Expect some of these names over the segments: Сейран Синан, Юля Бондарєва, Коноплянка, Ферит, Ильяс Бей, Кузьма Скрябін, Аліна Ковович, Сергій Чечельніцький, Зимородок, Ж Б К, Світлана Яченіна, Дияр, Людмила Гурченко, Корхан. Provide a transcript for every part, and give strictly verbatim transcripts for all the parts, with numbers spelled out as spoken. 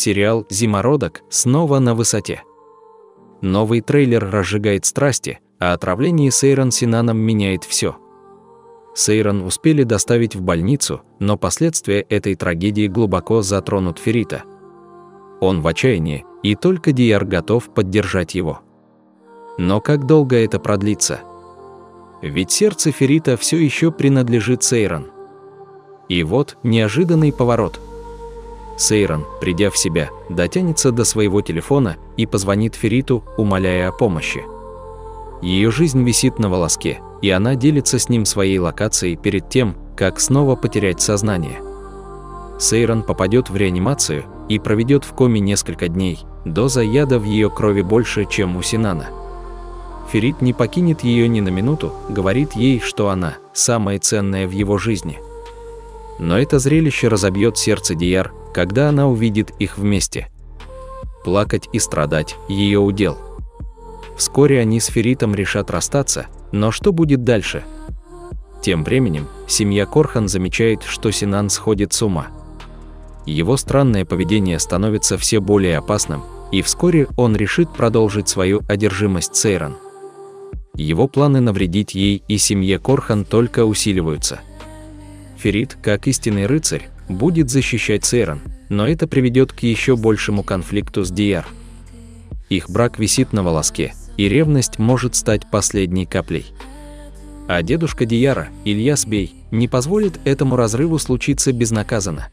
Сериал «Зимородок» снова на высоте. Новый трейлер разжигает страсти, а отравление Сейран Синаном меняет все. Сейран успели доставить в больницу, но последствия этой трагедии глубоко затронут Ферита. Он в отчаянии, и только Дияр готов поддержать его. Но как долго это продлится? Ведь сердце Ферита все еще принадлежит Сейран. И вот неожиданный поворот. Сейран, придя в себя, дотянется до своего телефона и позвонит Фериту, умоляя о помощи. Ее жизнь висит на волоске, и она делится с ним своей локацией перед тем, как снова потерять сознание. Сейран попадет в реанимацию и проведет в коме несколько дней. Доза яда в ее крови больше, чем у Синана. Ферит не покинет ее ни на минуту, говорит ей, что она – самое ценное в его жизни. Но это зрелище разобьет сердце Дияр, когда она увидит их вместе. Плакать и страдать – ее удел. Вскоре они с Феритом решат расстаться, но что будет дальше? Тем временем, семья Корхан замечает, что Синан сходит с ума. Его странное поведение становится все более опасным, и вскоре он решит продолжить свою одержимость Сейран. Его планы навредить ей и семье Корхан только усиливаются. Ферит, как истинный рыцарь, будет защищать Сейран, но это приведет к еще большему конфликту с Дияр. Их брак висит на волоске, и ревность может стать последней каплей. А дедушка Дияра, Ильяс Бей, не позволит этому разрыву случиться безнаказанно.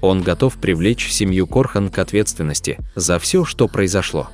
Он готов привлечь семью Корхан к ответственности за все, что произошло.